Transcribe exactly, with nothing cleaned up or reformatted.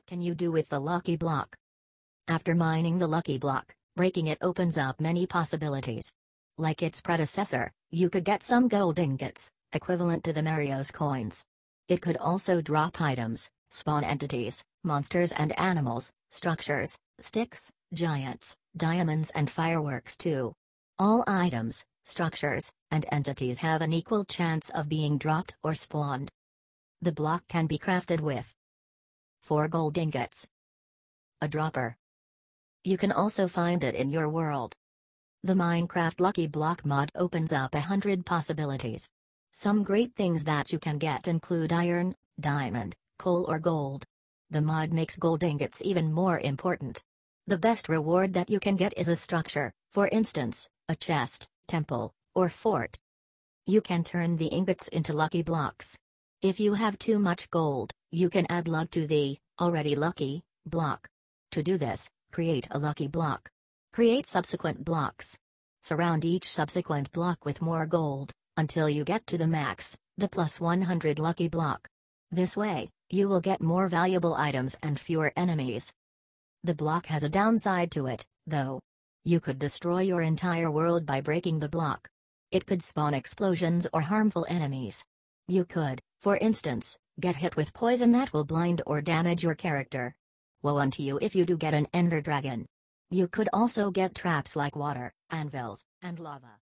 What can you do with the lucky block? After mining the lucky block, breaking it opens up many possibilities. Like its predecessor, you could get some gold ingots, equivalent to the Mario's coins. It could also drop items, spawn entities, monsters and animals, structures, sticks, giants, diamonds and fireworks too. All items, structures, and entities have an equal chance of being dropped or spawned. The block can be crafted with four gold ingots. A dropper. You can also find it in your world. The Minecraft Lucky Block mod opens up a hundred possibilities. Some great things that you can get include iron, diamond, coal or gold. The mod makes gold ingots even more important. The best reward that you can get is a structure, for instance, a chest, temple, or fort. You can turn the ingots into lucky blocks. If you have too much gold, you can add luck to the already lucky block. To do this, create a lucky block. Create subsequent blocks. Surround each subsequent block with more gold, until you get to the max, the plus one hundred lucky block. This way, you will get more valuable items and fewer enemies. The block has a downside to it, though. You could destroy your entire world by breaking the block. It could spawn explosions or harmful enemies. You could, for instance, get hit with poison that will blind or damage your character. Woe unto you if you do get an Ender dragon. You could also get traps like water, anvils, and lava.